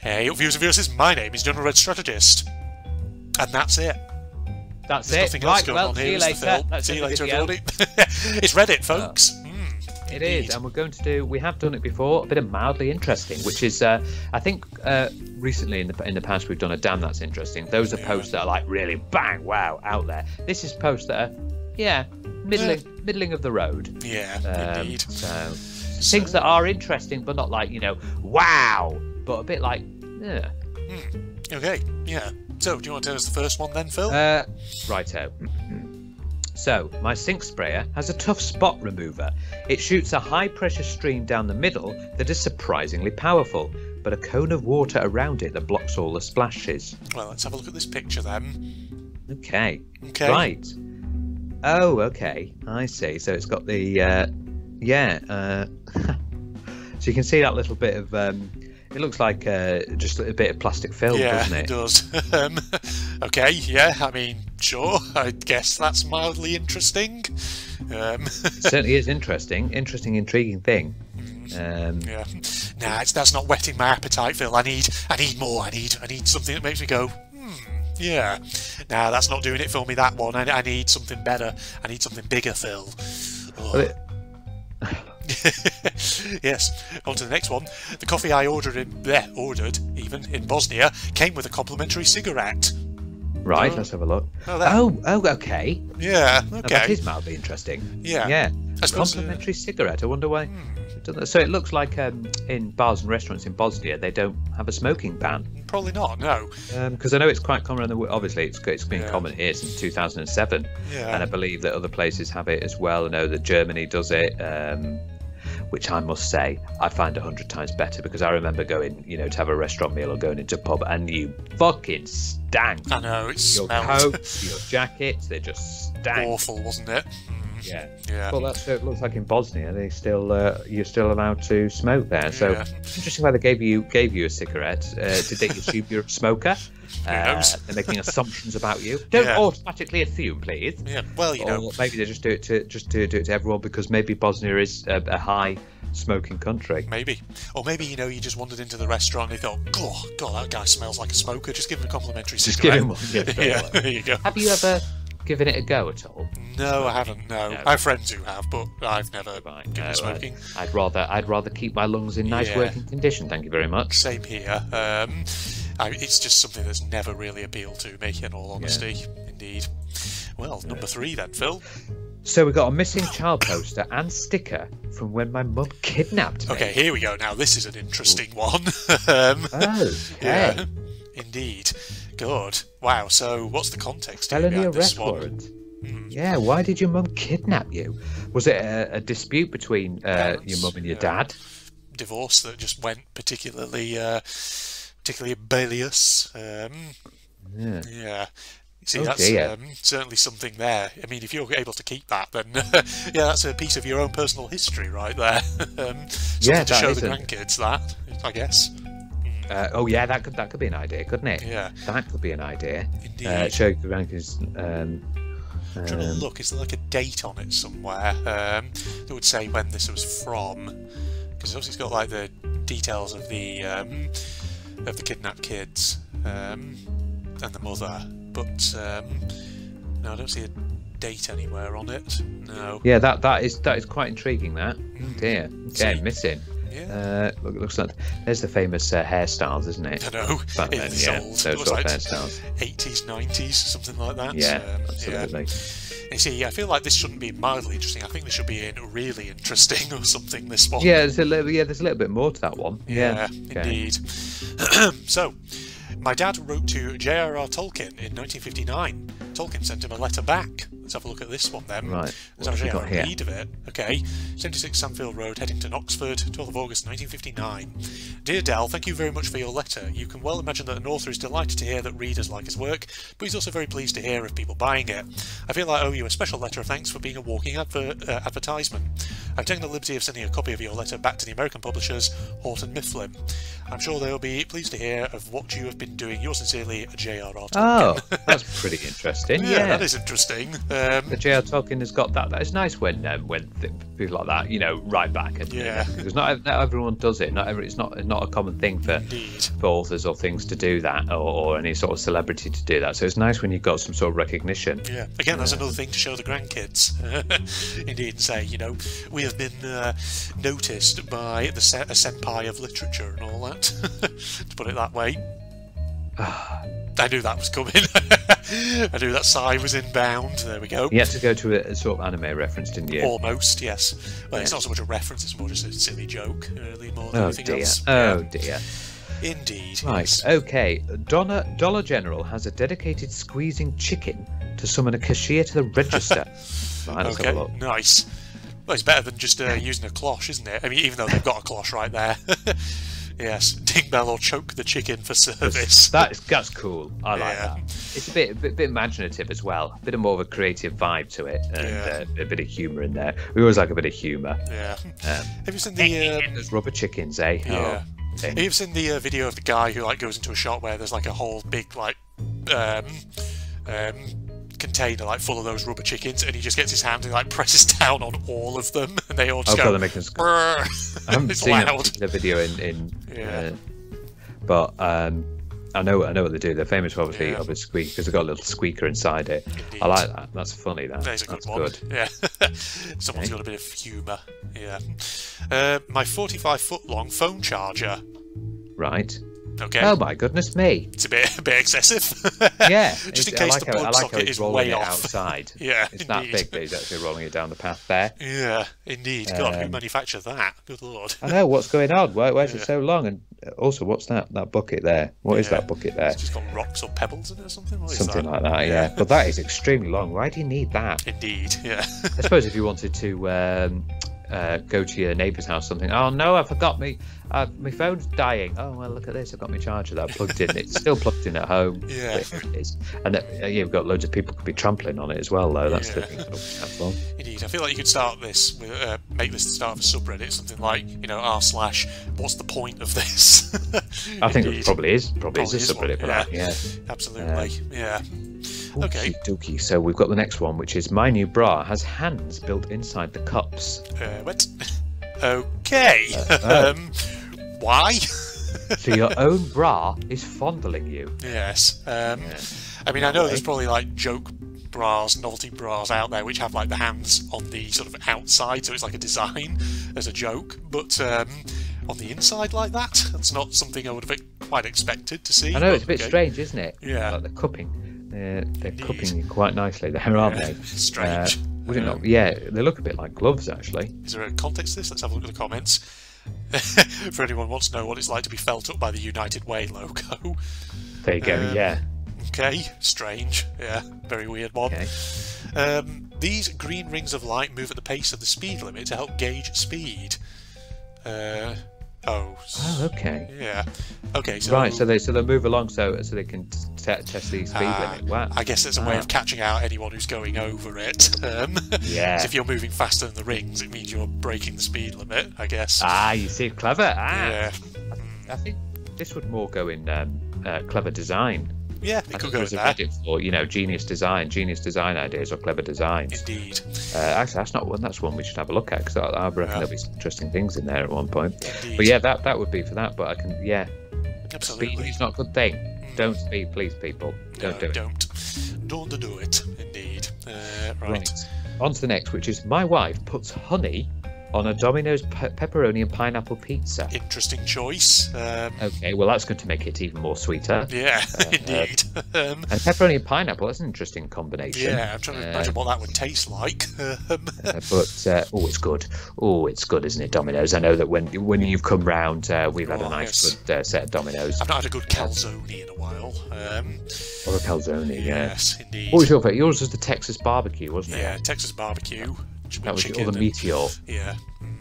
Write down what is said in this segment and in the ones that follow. Hey, up views and viewers, my name is General Red Strategist. And that's it. That's There's it. Nothing else right, going well, on see here, you later. Let's see you later, everybody. It's Reddit, folks. It is, and we're going to do. We have done it before, a bit of mildly interesting, which is, I think, recently in the past we've done a damn that's interesting. Those are posts that are like really bang, wow, out there. This is posts that are, yeah, middling of the road. Yeah, indeed. So things that are interesting, but not like wow, but a bit like, yeah. Okay, yeah. So, do you want to tell us the first one then, Phil? Righto. So, my sink sprayer has a tough spot remover. It shoots a high-pressure stream down the middle that is surprisingly powerful, but a cone of water around it that blocks all the splashes. Well, let's have a look at this picture then. Okay. Okay. Right. Oh, okay. I see. So it's got the... so you can see that little bit of... it looks like just a bit of plastic film, doesn't it? Yeah, it does. Okay, yeah, I mean, sure, I guess that's mildly interesting. It certainly is interesting. Interesting, intriguing thing. Yeah. Nah, that's not whetting my appetite, Phil. I need more. I need something that makes me go, yeah. Nah, that's not doing it for me, that one. I need something better. I need something bigger, Phil. Oh. Yes, on to the next one. The coffee I ordered in Bosnia came with a complimentary cigarette. Right, let's have a look. Oh, okay. Yeah, okay. Now, that is mildly interesting. Yeah. Yeah. Complimentary cigarette, I wonder why. So it looks like in bars and restaurants in Bosnia they don't have a smoking ban. Probably not, no. Because I know it's quite common. Obviously, it's been common here since 2007, and I believe that other places have it as well. I know that Germany does it, which I must say I find 100 times better, because I remember going, to have a restaurant meal or going into a pub, and you fucking stank. I know, it smelled. Your coat, your jackets, they just stank. Awful, wasn't it? Yeah, yeah. Well, that's what it looks like in Bosnia. They still, you're still allowed to smoke there. So interesting why they gave you a cigarette. Did they assume you're a smoker? They're making assumptions about you. Don't automatically assume, please. Yeah. Well, you know, maybe they just do it to everyone, because maybe Bosnia is a high smoking country. Maybe, or maybe you just wandered into the restaurant and you thought, oh God, that guy smells like a smoker. Just give him a complimentary cigarette. Just give him one. Yeah, there you go. Have you ever given it a go at all? No, I haven't. No, I have friends who have, but I've never given smoking. I'd rather keep my lungs in nice working condition. Thank you very much. Same here. It's just something that's never really appealed to me, in all honesty. Yeah. Indeed. Well, number three then, Phil. So we got a missing child poster and sticker from when my mum kidnapped me. Okay, here we go. Now this is an interesting one. Yeah, indeed. Good. Wow, so what's the context here behind this one? Felony arrest warrant. Yeah, why did your mum kidnap you? Was it a dispute between your mum and your dad? Divorce that just went particularly rebellious. Yeah. See, that's certainly something there. I mean, if you're able to keep that, then that's a piece of your own personal history right there. To show the grandkids that, I guess. That could be an idea, couldn't it? Yeah, that could be an idea. Indeed. Show the rankings. I'm trying to look. Is there like a date on it somewhere that would say when this was from? Because obviously it's got like the details of the kidnapped kids and the mother, but no, I don't see a date anywhere on it. No. Yeah, that is quite intriguing. That. Oh dear. Okay, missing. Yeah. Looks like there's the famous hairstyles, isn't it? I know. Back then, old. Those sort of hairstyles. 80s, 90s, something like that. Yeah, absolutely. Yeah. You see, I feel like this shouldn't be mildly interesting. I think this should be really interesting or something. This one. Yeah, there's a little bit more to that one. Yeah, indeed. So, my dad wrote to J.R.R. Tolkien in 1959. Tolkien sent him a letter back. Let's have a look at this one then. Right. There's actually a read of it. Okay. 76 Samfield Road, Headington, Oxford, 12th of August, 1959. Dear Dell, thank you very much for your letter. You can well imagine that an author is delighted to hear that readers like his work, but he's also very pleased to hear of people buying it. I feel I owe you a special letter of thanks for being a walking advertisement. I'm taking the liberty of sending a copy of your letter back to the American publishers, Houghton Mifflin. I'm sure they'll be pleased to hear of what you have been doing. Yours sincerely, J.R.R. Tolkien. Oh, that's pretty interesting. Yeah, that is interesting. J.R.R. Tolkien has got that. It's nice when people like that, you know, write back. Because not everyone does it. It's not a common thing for authors or things to do that, or any sort of celebrity to do that. So it's nice when you've got some sort of recognition. Yeah, again, that's another thing to show the grandkids. Indeed, and say, you know, we have been noticed by the senpai of literature and all that, to put it that way. I knew that was coming. I knew that sigh was inbound. There we go. You had to go to a sort of anime reference, didn't you? Almost, yes. Well, it's not so much a reference, it's more just a silly joke, really, more than anything else. Oh, dear. Indeed. Right, okay. Dollar General has a dedicated squeezing chicken to summon a cashier to the register. Right, let's have a look. Nice. Well, it's better than just using a cloche, isn't it? I mean, even though they've got a cloche right there. Yes, ding bell or choke the chicken for service. That's cool. I like that. It's a bit imaginative as well. A bit more of a creative vibe to it, and a bit of humour in there. We always like a bit of humour. Yeah. Have you seen the those rubber chickens, eh? Yeah. Have you seen the video of the guy who like goes into a shop where there's like a whole big like container like full of those rubber chickens, and he just gets his hand and like presses down on all of them, and they all just go. I haven't seen the video but I know what they do. They're famous for obviously a squeak because they've got a little squeaker inside it. Indeed. I like that. That's funny. That's a good one. Yeah, someone's got a bit of humour. Yeah, my 45-foot-long phone charger. Right. Okay. Oh my goodness me! It's a bit excessive. Yeah, just in case the plug socket is way off. Outside. Yeah, it's that big that he's actually rolling it down the path there. Yeah, indeed. God, who manufactured that? Good lord. I know what's going on. Where's it so long? And also, what's that bucket there? What is that bucket there? It's just got rocks or pebbles in it or something. Something like that. Yeah, but that is extremely long. Why do you need that? Indeed. Yeah. I suppose if you wanted to. Go to your neighbour's house or something. Oh no, I forgot my phone's dying. Oh well, look at this. I've got my charger that I plugged in. It's still plugged in at home. Yeah, it is. And you've got loads of people could be trampling on it as well, though. That's the thing. Indeed, I feel like you could start this, make this the start of a subreddit, something like r/ what's the point of this? I think it probably is a subreddit for that. Yeah, absolutely. Yeah. Okay. Dokey. So we've got the next one, which is my new bra has hands built inside the cups. What? Okay. Why? So your own bra is fondling you. Yes. I mean, I know there's probably like joke bras, novelty bras out there which have like the hands on the sort of outside, so it's like a design as a joke, but on the inside like that, that's not something I would have quite expected to see. I know, it's a bit strange, isn't it? Yeah. Like the cupping. They're cupping you quite nicely there, aren't they? Strange. Would it not? Yeah, they look a bit like gloves, actually. Is there a context to this? Let's have a look at the comments. For anyone who wants to know what it's like to be felt up by the United Way logo. There you go, yeah. Okay, strange. Yeah, very weird one. Okay. These green rings of light move at the pace of the speed limit to help gauge speed. Oh, okay. Yeah. Okay. So right. So they move along so they can test the speed limit. Wow. I guess it's a way of catching out anyone who's going over it. Yeah. If you're moving faster than the rings, it means you're breaking the speed limit. I guess. Ah, you see, clever. Ah. Yeah. I think this would more go in clever design. Yeah, it could go with that. Or genius design ideas, or clever designs. Indeed. Actually, that's not one. That's one we should have a look at, because I reckon there'll be some interesting things in there at one point. Indeed. But yeah, that would be for that. But I can absolutely. Speed is not a good thing. Don't speed, please, people. Don't do it. Indeed. Right. On to the next, which is my wife puts honey on a Domino's pepperoni and pineapple pizza. Interesting choice. Okay, well that's going to make it even more sweeter. Yeah, indeed. And pepperoni and pineapple, that's an interesting combination. Yeah, I'm trying to imagine what that would taste like. Oh, it's good. Oh, it's good, isn't it, Domino's? I know that when you've come round, we've had a nice good set of Domino's. I've not had a good calzone in a while. Or a calzone, yes, indeed. What was your favourite? Yours was the Texas barbecue, wasn't it? Yeah, Texas barbecue. That was the meteor. Yeah.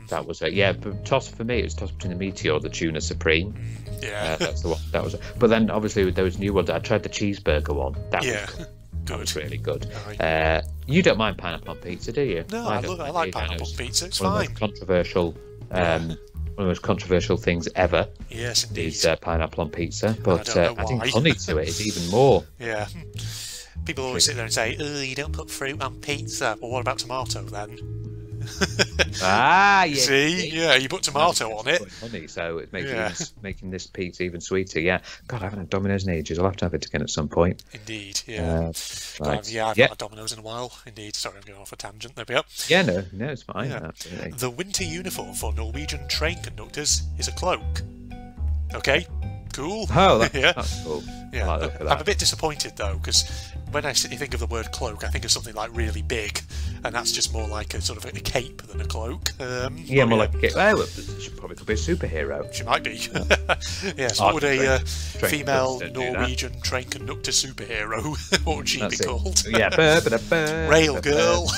That was it. Yeah, but toss for me, it was toss between the meteor, the tuna supreme. Yeah. That's the one. That was. But then obviously with those new ones, I tried the cheeseburger one. That was good. That was really good. You don't mind pineapple on pizza, do you? No, I like pineapple on pizza. It's fine. One of the most controversial things ever. Yes, indeed. Is pineapple on pizza, but I think honey to it is even more. Yeah. People always sit there and say, "Oh, you don't put fruit on pizza." Well, what about tomato then? Yeah. See, yeah, you put tomato on it. Honey, so it's making this pizza even sweeter. Yeah. God, I haven't had Domino's in ages. I'll have to have it again at some point. Indeed. Yeah. Right. Yeah, I've not had Domino's in a while. Indeed. Sorry, I'm going off a tangent. There we go. Yeah. No, it's fine. Yeah. Absolutely. The winter uniform for Norwegian train conductors is a cloak. Okay. Cool. Oh, that's cool. Yeah. Like that. I'm a bit disappointed though, because when I think of the word cloak, I think of something like really big, and that's just more like a sort of a cape than a cloak. Yeah, more like a cape. Oh, she probably could be a superhero. She might be. Yeah, so what would a female Norwegian train conductor superhero, what would she be called? Yeah, Rail Girl.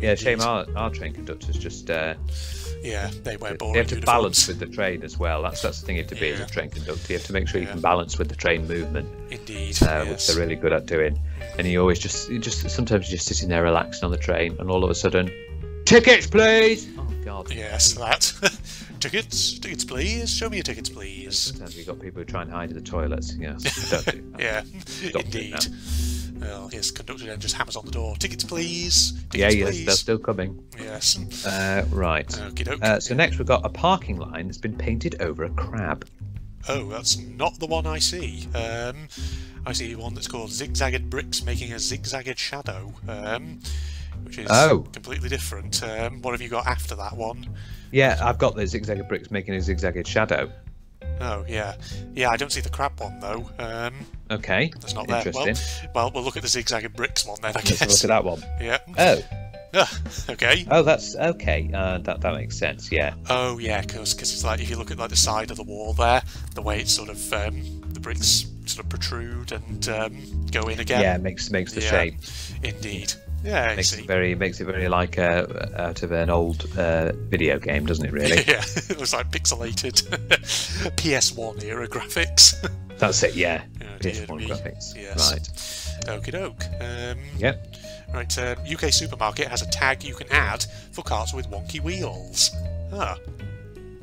Yeah, shame our train conductors just... yeah, they wear boring uniforms. You have to balance with the train as well. That's the thing you have to be as a train conductor. You have to make sure you can balance with the train movement. Indeed, which they're really good at doing. And sometimes you're just sitting there relaxing on the train, and all of a sudden, tickets, please. Oh God. Yes, that. Tickets, please. Show me your tickets, please. Sometimes you've got people who try and hide in the toilets. Yeah, don't do that. Yeah, indeed. Well, yes, conductor then just hammers on the door. Tickets, please. Tickets, please. They're still coming. Yes. Right. Okie doke. So next we've got a parking line that's been painted over a crab. Oh, that's not the one I see. I see one that's called Zigzagged Bricks Making a Zigzagged Shadow, which is completely different. What have you got after that one? Yeah, I've got the Zigzagged Bricks Making a Zigzagged Shadow. Oh, yeah. Yeah, I don't see the crab one, though. Okay. That's not there. Well, we'll look at the Zigzagged Bricks one, then, I guess. Let's look at that one. Yeah. Okay. Oh, that's... Okay. That makes sense, yeah. Oh, yeah, because it's like, if you look at, like, the side of the wall there, the way it's sort of... the bricks sort of protrude and go in again. Yeah, makes the shape. Indeed. Yeah, makes it very like out of an old video game, doesn't it? Really? Yeah, it was like pixelated PS1 era graphics. That's it. Yeah, PS1 graphics. Yes. Right. Okie doke. Yep. Right. UK supermarket has a tag you can add for carts with wonky wheels. Ah.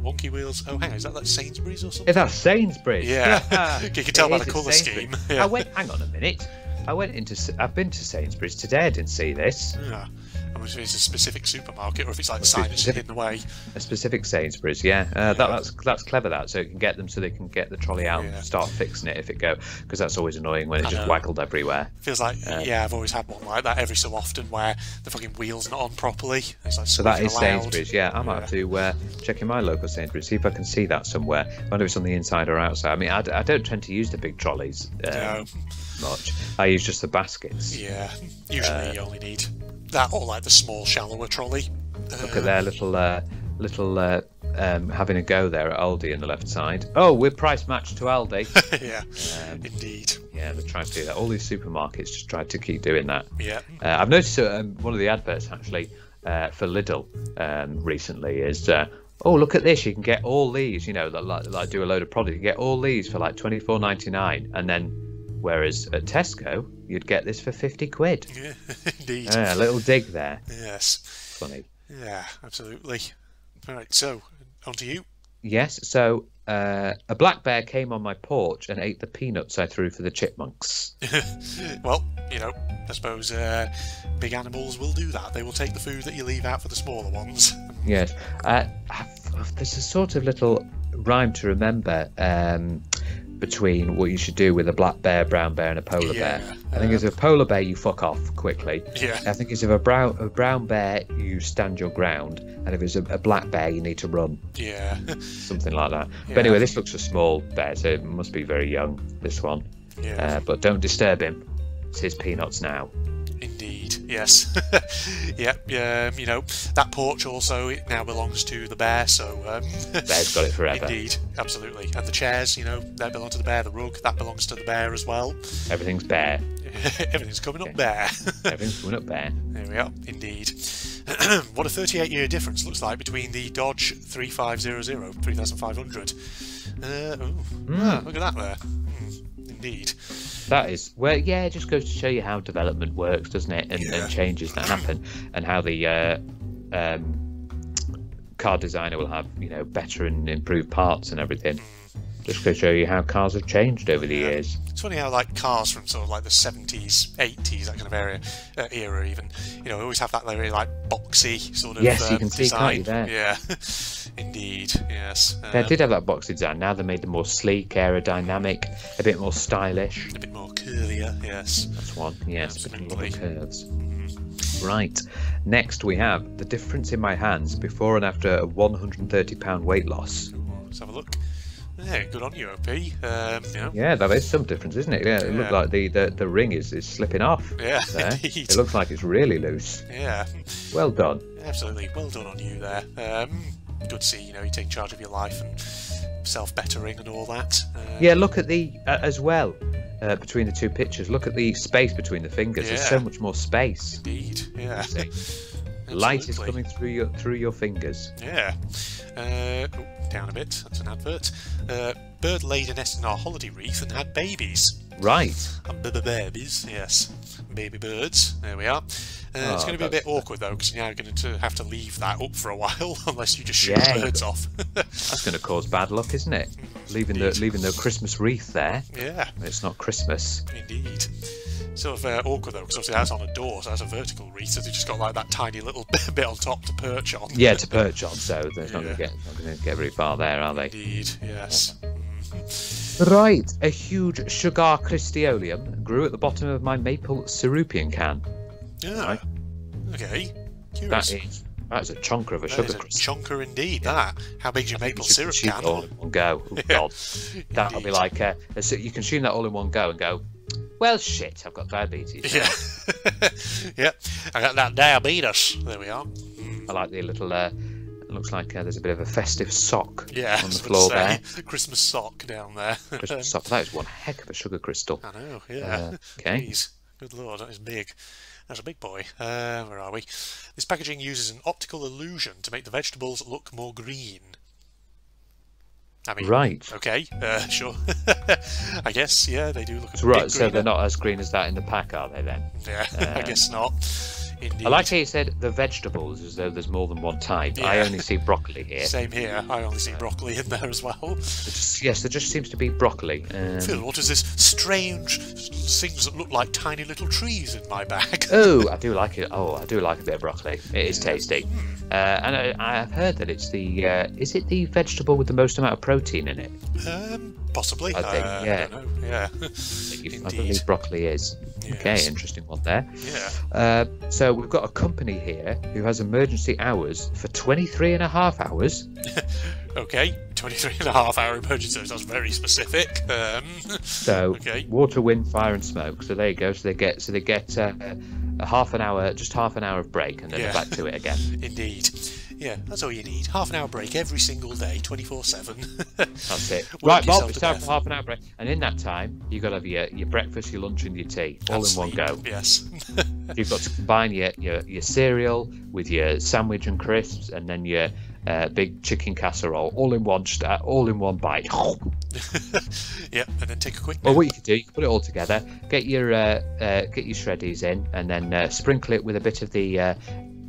Wonky wheels. Oh, hang on, is that like Sainsbury's or something? Is that Sainsbury's? Yeah. You can tell by the colour scheme. Yeah. Hang on a minute. I've been to Sainsbury's today. I didn't see this. Yeah, I wonder if it's a specific supermarket or if it's like signage hidden away. A specific Sainsbury's, yeah. That's clever. That so it can get them, so they can get the trolley out and start fixing it if it goes, because that's always annoying when it's just waggled everywhere. Feels like I've always had one like that every so often where the fucking wheel's not on properly. It's like so that is allowed. Sainsbury's, yeah. I might have to check in my local Sainsbury's, see if I can see that somewhere. I wonder if it's on the inside or outside. I mean, I don't tend to use the big trolleys. No. Much. I use just the baskets. Yeah, usually you only need that or like the small shallower trolley. Look at their little having a go there at Aldi on the left side. Oh, we're price matched to Aldi. Yeah, indeed. Yeah, they're trying to do that. All these supermarkets just tried to keep doing that. Yeah. I've noticed one of the adverts actually for Lidl recently is. Oh, look at this! You can get all these. You know, like do a load of product. You can get all these for like £24.99, and then. Whereas at Tesco, you'd get this for 50 quid. Yeah, indeed. A little dig there. Yes. Funny. Yeah, absolutely. All right, so on to you. Yes, so a black bear came on my porch and ate the peanuts I threw for the chipmunks. Well, you know, I suppose big animals will do that. They will take the food that you leave out for the smaller ones. Yes. There's a sort of little rhyme to remember. Between what you should do with a black bear, brown bear, and a polar bear. I think it's a polar bear you fuck off quickly. Yeah. I think it's if a brown bear you stand your ground, and if it's a black bear you need to run. Yeah. Something like that. Yeah. But anyway, this looks a small bear, so it must be very young. This one. Yeah. But don't disturb him. It's his peanuts now. Indeed. Yes. Yeah. You know that porch also it now belongs to the bear, so bear's got it forever. Indeed. Absolutely. And the chairs, you know, they belong to the bear. The rug that belongs to the bear as well. Everything's bear. Everything's coming up bear. Everything's coming up bear. There we are. Indeed. What a 38-year difference looks like between the Dodge 3500. Look at that there. Indeed. That is where, yeah, it just goes to show you how development works, doesn't it? And, and changes that happen, and how the car designer will have, you know, better and improved parts and everything. Just to show you how cars have changed over the years. It's funny how, like, cars from sort of like the 70s, 80s, that kind of era, even, you know, we always have that very like boxy sort of you can see, design. Can't you, there? Yeah, indeed. Yes. They did have that boxy design. Now they made them more sleek, aerodynamic, a bit more stylish, a bit more curvier. Yes. That's one. Yes. Absolutely. Curves. Right. Next, we have the difference in my hands before and after a 130-pound weight loss. Ooh, let's have a look. Yeah, good on you, OP. Yeah, that is some difference, isn't it? Yeah, it looks like the ring is slipping off. Yeah, indeed. It looks like it's really loose. Yeah. Well done. Absolutely, well done on you there. Good to see, you know, you take charge of your life and self-bettering and all that. Yeah, look at the, as well, between the two pictures, look at the space between the fingers. Yeah. There's so much more space. Indeed, yeah. Light is coming through your fingers. Yeah. Down a bit, that's an advert. Bird laid a nest in our holiday reef and had babies. Right. Babies, yes. Baby birds, there we are. It's going to be a bit awkward though, because now you're going to have to leave that up for a while, unless you just shoot birds off. That's going to cause bad luck, isn't it? Leaving the Christmas wreath there. Yeah. It's not Christmas. Indeed. Sort of awkward though, because obviously that's on a door, so that's a vertical wreath, so they've just got like that tiny little bit on top to perch on. Yeah, to perch on, so they're not going to get very far there, are they? Indeed, yes. Right, a huge sugar Christolium grew at the bottom of my maple syrupian can. Yeah. Right. Okay. Curious. That's a chonker of a sugar crystal. Chonker indeed. Yeah. That. How big's your maple syrup can? All in one go. Oh, God. That'll be like you consume that all in one go and go, well, shit, I've got diabetes. Yeah. Yeah. I got that diabetes. There we are. I like the little. Looks like there's a bit of a festive sock on the floor there. Christmas sock down there. Christmas sock. That is one heck of a sugar crystal. I know. Yeah. Okay. Jeez. Good Lord, that is big. That's a big boy. Where are we? This packaging uses an optical illusion to make the vegetables look more green. I mean, right. Okay, sure. I guess, yeah, they do look a bit greener. So they're not as green as that in the pack, are they, then? Yeah, I guess not. Indeed. I like how you said the vegetables, as though there's more than one type. Yeah. I only see broccoli here. Same here. I only see broccoli in there as well. Yes, there just seems to be broccoli. Phil, what is this strange things that look like tiny little trees in my bag? Oh, I do like it. Oh, I do like a bit of broccoli. It is tasty. And I've heard that it's the... is it the vegetable with the most amount of protein in it? Possibly. I think, yeah. I don't know. Yeah. I believe broccoli is. Yes. Okay, interesting one there. Yeah. So we've got a company here who has emergency hours for 23 and a half hours. Okay, 23 and a half hour emergency, that's very specific. So water, wind, fire and smoke. So there you go. So they get a half an hour of break, and then they're back to it again. Indeed. Yeah, that's all you need. Half an hour break every single day, 24/7. That's it. Right, Bob, it's time for half an hour break. And in that time, you've got to have your breakfast, your lunch and your tea, all in one go. Yes. You've got to combine your cereal with your sandwich and crisps, and then your big chicken casserole, all in one bite. Yeah, and then take a quick. Well, what you could do, you could put it all together, get your shreddies in, and then sprinkle it with a bit of the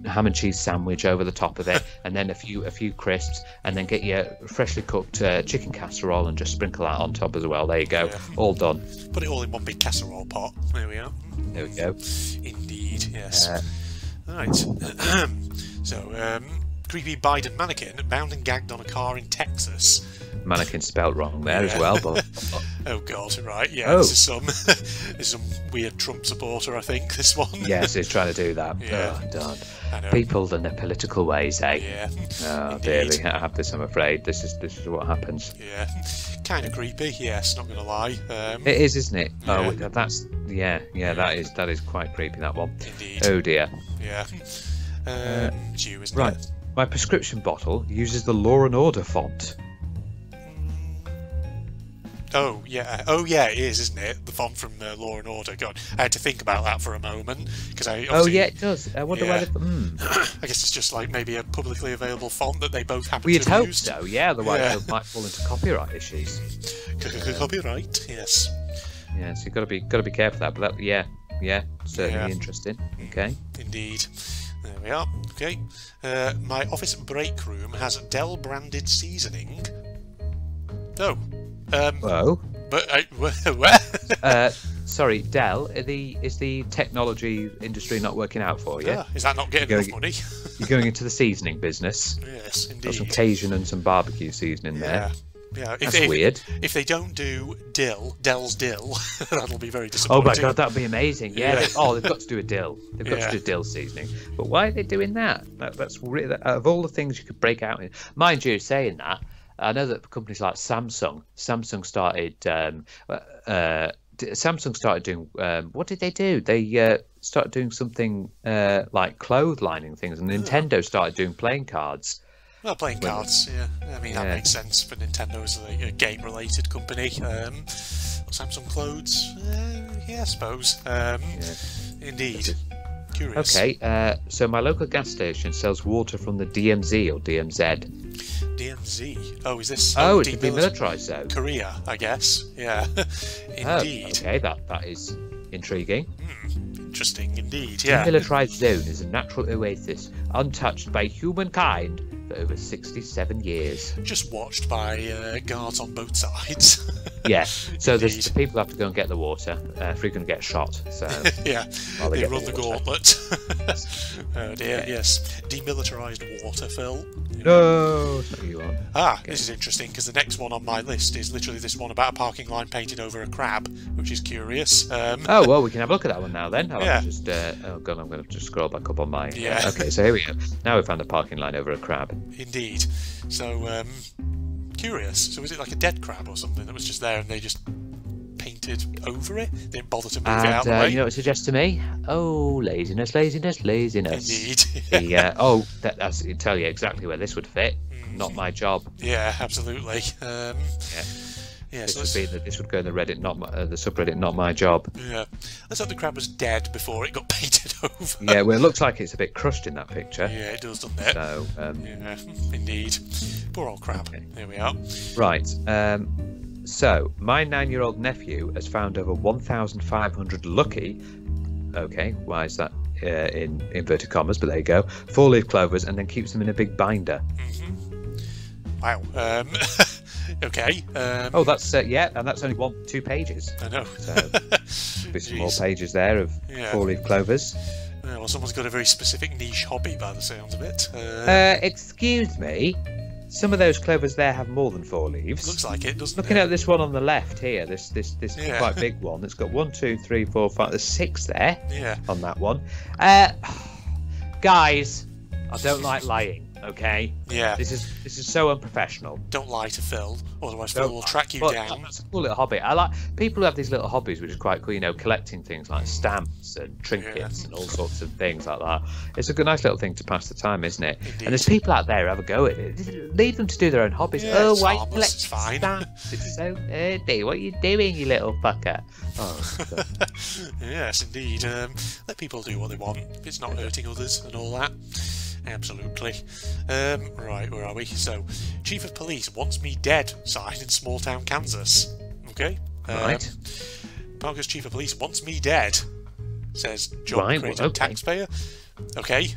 ham and cheese sandwich over the top of it, and then a few crisps, and then get your freshly cooked chicken casserole and just sprinkle that on top as well. There you go. Yeah. All done. Put it all in one big casserole pot. There we are. There we go. Indeed, yes. All right. So, creepy Biden mannequin bound and gagged on a car in Texas. Mannequin spelt wrong there as well, but oh God, right, yeah, oh. This is some weird Trump supporter, I think, this one. Yes, he's trying to do that. Yeah. Oh, darn. People and their political ways, eh? Yeah. Oh dear, we can't have this, I'm afraid. This is what happens. Yeah. Kind of creepy, yes, not gonna lie. It is, isn't it? Yeah. Oh, that's that is quite creepy, that one. Indeed. Oh dear. Yeah. It's you, isn't it? Right. My prescription bottle uses the Law and Order font. Oh yeah, it is, isn't it? The font from Law and Order. God, I had to think about that for a moment because I. Oh yeah, it does. I wonder why. I guess it's just like maybe a publicly available font that they both happen to hope use. So. Yeah, otherwise they might fall into copyright issues. Copyright, yes. Yeah, so you've got to be careful of that. But that, yeah, certainly interesting. Okay. Indeed. There we are. Okay. My office break room has Dell branded seasoning. Oh. Whoa. But where? Sorry, Dell. Is the technology industry not working out for you? Is that not getting enough money? You're going into the seasoning business. Yes, indeed. Got some Cajun and some barbecue seasoning there. Yeah, that's weird. If they don't do Dell's dill, that'll be very disappointing. Oh my god, that'll be amazing. Yeah. They've got to do a dill. They've got to do dill seasoning. But why are they doing that? That's really, out of all the things you could break out in. Mind you, saying that, I know that companies like Samsung started. Samsung started doing. What did they do? They started doing something like clothes lining things, and Nintendo started doing playing cards. Well, playing cards, yeah. I mean, that makes sense for Nintendo as a game-related company. Samsung clothes, I suppose. Indeed. Curious. Okay, so my local gas station sells water from the DMZ or DMZ. DMZ? Oh, is this... Oh, it's a demilitarised zone. Korea, I guess. Yeah, indeed. Oh, okay, that is intriguing. Interesting, indeed, Demilitarised zone is a natural oasis, untouched by humankind. For over 67 years. Just watched by guards on both sides. So the people have to go and get the water. Frequently get shot. So they run the gauntlet. Oh dear, yes. Demilitarised water, Phil. No, it's not you on. This is interesting because the next one on my list is literally this one about a parking line painted over a crab, which is curious. Oh well, we can have a look at that one now then. I'm going to just scroll back up on my. Okay, so here we go. Now we found a parking line over a crab. Indeed. So curious. So is it like a dead crab or something that was just there and they just painted over it? They didn't bother to move it out the way? You know what it suggests to me? Oh, laziness. Indeed. Yeah. Oh, that's I tell you exactly where this would fit. Not my job. Yeah, absolutely. Yeah, this would go in the Reddit, the subreddit, not my job. Yeah, let's hope the crab was dead before it got painted over. Yeah, well, it looks like it's a bit crushed in that picture. Yeah, it does, doesn't it? So, yeah, indeed. Poor old crab. Okay. There we are. Right. So my 9-year-old nephew has found over 1,500 lucky. Okay, why is that in inverted commas? But there you go. Four-leaf clovers, and then keeps them in a big binder. Wow. Okay. Oh, that's and that's only 2 pages. I know. So, be some more pages there of four-leaf clovers. Yeah, well, someone's got a very specific niche hobby, by the sounds of it. Excuse me. Some of those clovers there have more than 4 leaves. Looks like it, doesn't it? Looking at this one on the left here, this quite big one. It's got 1, 2, 3, 4, 5. There's 6 there. Yeah. On that one. Guys, I don't like lying. Okay. Yeah. This is so unprofessional. Don't lie to Phil, otherwise Phil will track you down. That's a cool little hobby. I like people who have these little hobbies, which is quite cool. You know, collecting things like stamps and trinkets and all sorts of things like that. It's a good, nice little thing to pass the time, isn't it? Indeed. And there's people out there who have a go at it. Leave them to do their own hobbies. Yeah, oh, why you collect stamps? It's so dirty. What are you doing, you little fucker? Oh. Yes, indeed. Let people do what they want. If it's not hurting others and all that. Absolutely. Right, where are we? So, Chief of Police wants me dead sign in small town Kansas. Okay. Right. Parker's Chief of Police wants me dead, says John Creighton, taxpayer. Okay,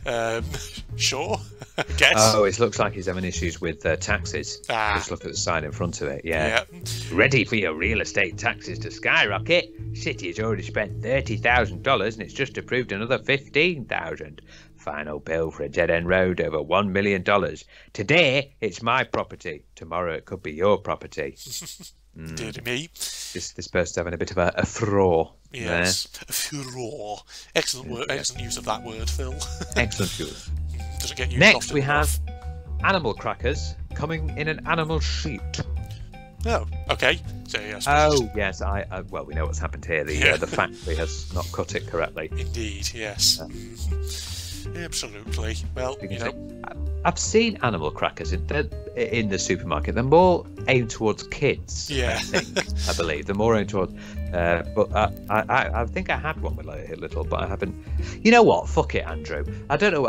sure, I guess. Oh, it looks like he's having issues with taxes. Just look at the sign in front of it, yeah. Ready for your real estate taxes to skyrocket? City has already spent $30,000 and it's just approved another $15,000. Final bill for a dead-end road over $1 million. Today it's my property, tomorrow it could be your property. Dear to me. This person's having a bit of a furore. Yes, a furore. Excellent word. Excellent use of that word, Phil. Excellent use. Doesn't get used. Next we have animal crackers coming in an animal sheet. Oh, okay. So, yes. Well, we know what's happened here. The factory has not cut it correctly. Indeed, yes. Absolutely. Well, you know. I've seen animal crackers in the supermarket. They're more aimed towards kids. Yeah, I believe they're more aimed towards. But I think I had one with like a little, but I haven't. You know what? Fuck it, Andrew. I don't know.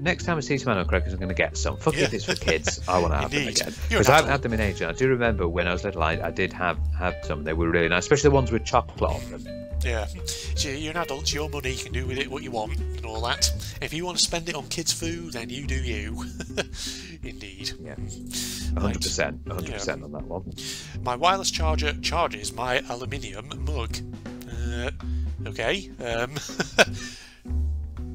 Next time I see some animal crackers, I'm going to get some. Fuck it, it's for kids. I want to have them again because I haven't had them in ages. I do remember when I was little, I did have some. They were really nice, especially the ones with chocolate on them. Yeah, so you're an adult, it's your money, you can do with it what you want and all that. If you want to spend it on kids' food, then you do you. Indeed. Yeah, 100%, 100% on that one. My wireless charger charges my aluminium mug. Okay.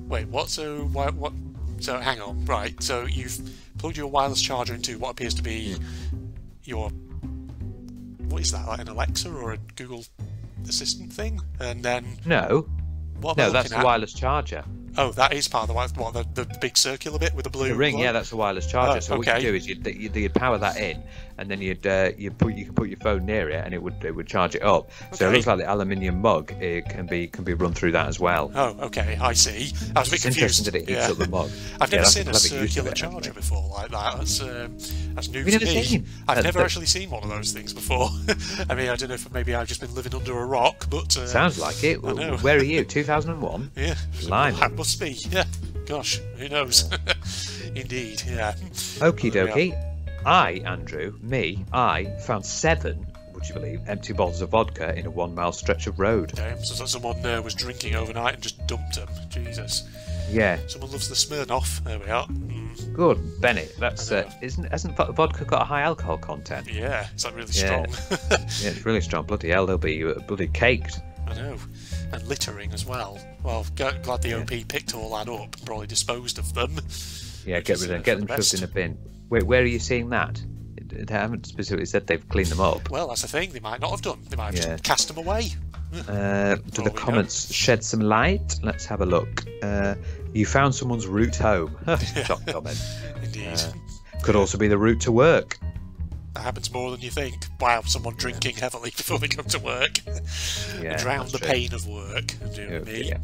Wait, what? So, what? So, hang on. Right, so you've plugged your wireless charger into what appears to be your... What is that, like an Alexa or a Google... Assistant thing, and then no, that's the wireless charger. Oh, that is part of the what the big circular bit with the blue ring. Yeah, that's the wireless charger. So what you do is you'd power that in, and then you could put your phone near it, and it would charge it up. Okay. So it looks like the aluminium mug. It can be run through that as well. Oh, okay, I see. I was a bit confused. That it eats up the mug. I've never seen a circular charger before like that. That's new to me. I've never actually seen one of those things before. I mean, I don't know if maybe I've just been living under a rock, but sounds like it. Where are you? 2001. Yeah, blimey. Must be, yeah. Gosh, who knows? Indeed, yeah. Okie dokie. I found 7, would you believe, empty bottles of vodka in a 1-mile stretch of road. Damn, so someone was drinking overnight and just dumped them. Jesus. Yeah. Someone loves the Smirnoff. There we are. Mm. Good, Bennett. That's hasn't vodka got a high alcohol content? Yeah, it's like really strong. Yeah, it's really strong. Bloody hell, they'll be bloody caked. I know. And littering as well. Well, glad the OP picked all that up and probably disposed of them. Yeah, get rid of them. Get them chucked in a bin. Wait, where are you seeing that? They haven't specifically said they've cleaned them up. Well, that's the thing. They might not have done. They might have just cast them away. Do the comments shed some light? Let's have a look. You found someone's route home. Top comment. Indeed. Could also be the route to work. That happens more than you think. Wow, someone drinking heavily before they come to work. Yeah, drown the pain of work. Do you know what I mean? Yeah.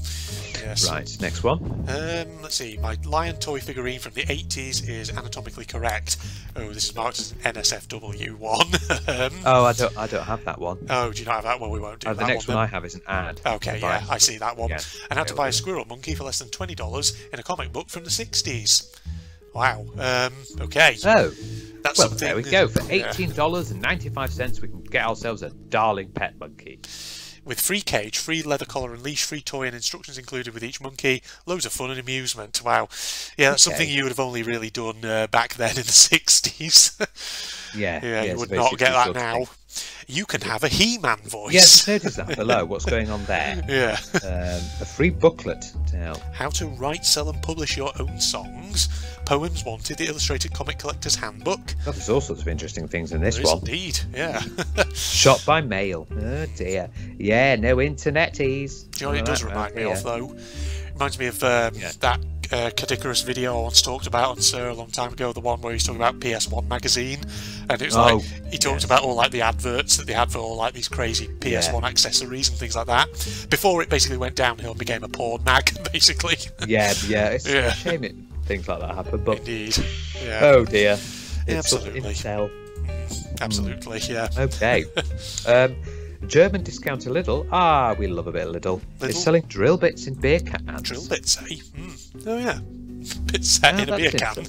Yes. Right, next one. Let's see. My lion toy figurine from the 80s is anatomically correct. Oh, this is marked as an NSFW one. Oh, I don't have that one. Oh, do you not have that one? We won't do that one. The next one I have is an ad. Okay, yeah, I see that one. Yeah, and had to buy a squirrel monkey for less than $20 in a comic book from the 60s. Wow. Okay. Oh. That's well, there we go. For $18.95, we can get ourselves a darling pet monkey. With free cage, free leather collar and leash, free toy and instructions included with each monkey. Loads of fun and amusement. Wow. Yeah, that's something you would have only really done back then in the 60s. Yeah, you would not get that now. You can have a He-Man voice. Yes, notice that below. What's going on there? Yeah. A free booklet to help. How to write, sell and publish your own songs. Poems Wanted, the Illustrated Comic Collector's Handbook. Oh, there's all sorts of interesting things in this one. Indeed, yeah. Shot by mail. Oh dear. Yeah, no interneties. Do you know what it does remind me of, though? Reminds me of that Cadicarus video I once talked about on Sir a long time ago, the one where he's talking about PS1 magazine, and it was like he talked about all like the adverts that they had for all like these crazy PS1 accessories and things like that before it basically went downhill and became a porn mag, basically. Yeah, it's a shame things like that happen, but indeed, oh dear, it's absolutely hell. Absolutely, yeah. Okay. German discounter Lidl. Ah, we love a bit of Lidl. It's selling drill bits in beer cans. Drill bits, eh? Mm. Oh, yeah. Bits set in a beer can.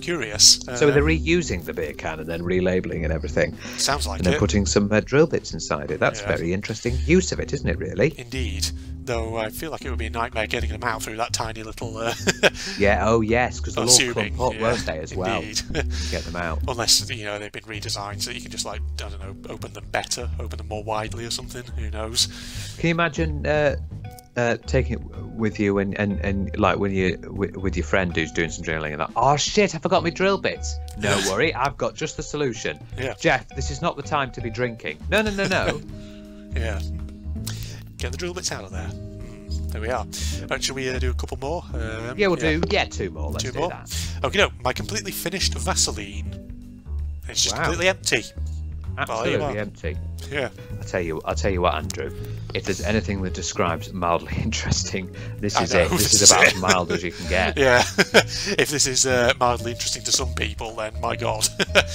Curious. So they're reusing the beer can and then relabeling and everything. Sounds like it. And then putting some drill bits inside it. That's very interesting use of it, isn't it, really? Indeed. Though I feel like it would be a nightmare getting them out through that tiny little... oh yes, because they'll all clump up, won't they, as well? Get them out. Unless, you know, they've been redesigned so you can just, like, I don't know, open them better, open them more widely or something, who knows. Can you imagine... taking it with you and like when you with your friend who's doing some drilling and that. Oh shit! I forgot my drill bits. No worry, I've got just the solution. Yeah. Jeff, this is not the time to be drinking. No. Yeah. Get the drill bits out of there. There we are. Right, shall we do a couple more? We'll do 2 more. Let's do that. Okay, no, my completely finished Vaseline. It's just completely empty. Absolutely empty. Yeah. I'll tell you what, Andrew. If there's anything that describes mildly interesting, this is it. This is about as mild as you can get. Yeah. If this is mildly interesting to some people, then my God.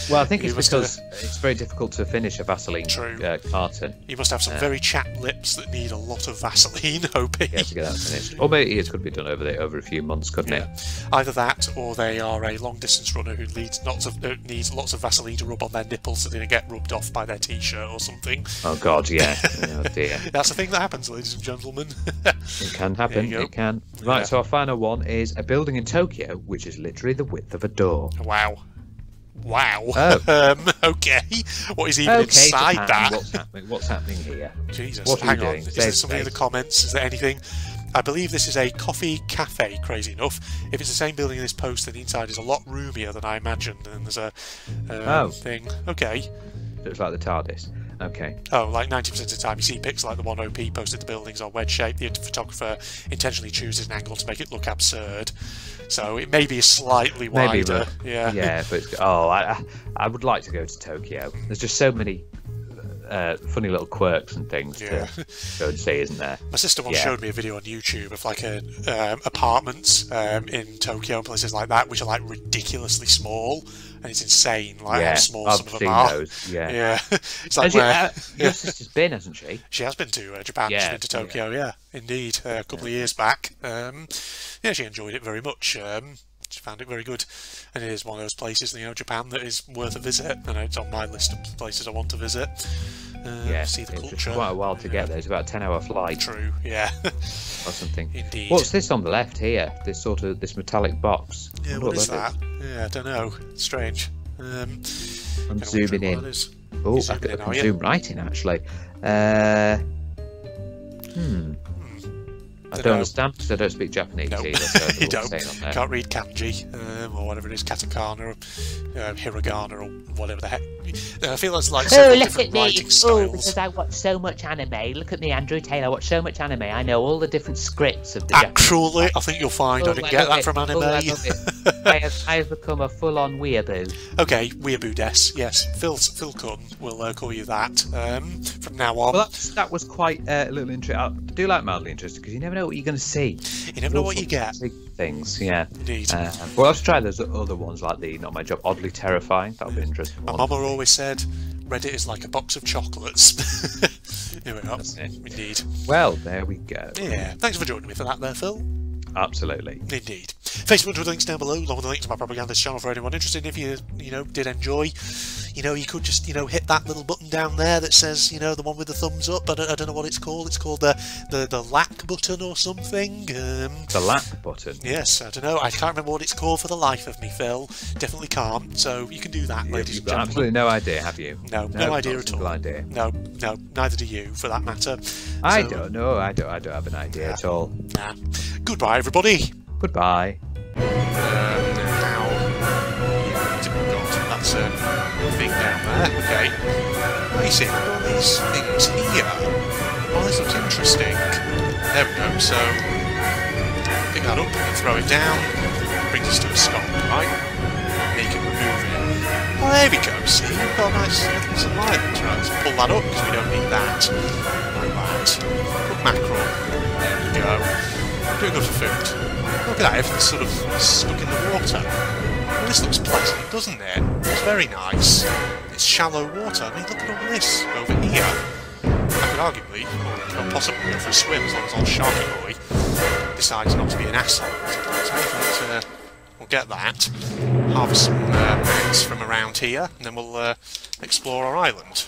Well, I think it's because it's very difficult to finish a Vaseline carton. You must have some very chapped lips that need a lot of Vaseline, hoping. Yeah, to get that finished. Or maybe it could be done over a few months, couldn't it? Either that, or they are a long-distance runner who needs lots of Vaseline to rub on their nipples so they don't get rubbed off by their T-shirt or something. Oh God, yeah. Oh dear. That's the thing that happens, ladies and gentlemen. It can happen. It can. Right. Yeah. So our final one is a building in Tokyo which is literally the width of a door. Wow. Wow. Oh. Okay. What is even inside Japan, that? What's happening here? Jesus. What hang on. Is there something in the comments? Is there anything? I believe this is a coffee cafe, crazy enough. If it's the same building as this post, then the inside is a lot roomier than I imagined, and there's a thing. Okay. Looks like the TARDIS. Okay. Oh, like 90% of the time you see pics like the one OP posted, the buildings are wedge shaped. The photographer intentionally chooses an angle to make it look absurd. So it may be slightly wider. Maybe, yeah, but I would like to go to Tokyo. There's just so many funny little quirks and things to go and see, isn't there? My sister once showed me a video on YouTube of like apartments in Tokyo and places like that, which are like ridiculously small. And it's insane, like how small some of them are. Those, yeah. It's like your sister's been, hasn't she? She has been to Japan. She's been to Tokyo. Yeah, indeed, a couple of years back. Yeah, she enjoyed it very much. She found it very good, and it is one of those places, you know, Japan, that is worth a visit. And it's on my list of places I want to visit. See the culture. It took quite a while to get there. It's about a 10-hour flight. True. Yeah. Or something. Indeed. What's this on the left here? This sort of metallic box. Yeah. What is that? Yeah, I don't know. It's strange. I'm zooming in. Oh, I can zoom right in actually. I don't understand because I don't speak Japanese either. So you don't. Can't read kanji or whatever it is, katakana, hiragana, or whatever the heck. I feel that's like several different writing styles. Oh, because I watch so much anime. Look at me, Andrew Taylor. I watch so much anime. I know all the different scripts of the Actually, Japanese. I think you'll find I didn't get that from anime. I have become a full-on weeaboo. Okay, weeaboo-dess, yes. Phil Cunn, we'll call you that from now on. Well, that was quite a little interesting. I do like mildly interesting because you never know what you're going to see. You never know what you get. Things, yeah. Indeed. Well, let's try those other ones like the Not My Job, Oddly Terrifying. That'll be interesting. My mama always said Reddit is like a box of chocolates. Indeed. Well, there we go. Yeah. Thanks for joining me for that there, Phil. Absolutely. Indeed. Facebook with links down below, along with the link to my propagandist channel for anyone interested. If you did enjoy, you could just, hit that little button down there that says, the one with the thumbs up. I don't know what it's called. It's called the lack button or something. The lack button? Yes, I don't know. I can't remember what it's called for the life of me, Phil. Definitely can't. So you can do that, ladies and gentlemen. Absolutely no idea, have you? No idea at all. Idea. No, neither do you, for that matter. I don't know. I don't have an idea at all. Nah. Goodbye, everybody. Goodbye. Now, that's a thing down there. Okay. Wait a second, all these things here. Oh, this looks interesting. There we go. So, pick that up and throw it down. Bring this to a stop, right? Make it move in. Well, there we go. See, we've got a nice little supply. Let's pull that up because we don't need that. Like that. Put mackerel. There we go. Doing good for food. Look at that, everything's sort of stuck in the water. Well, this looks pleasant, doesn't it? It's very nice. It's shallow water. I mean, look at all this over here. I could arguably, or not possibly, go for a swim as long as old Sharky Boy decides not to be an asshole. So maybe we'll get that, harvest some eggs from around here, and then we'll explore our island.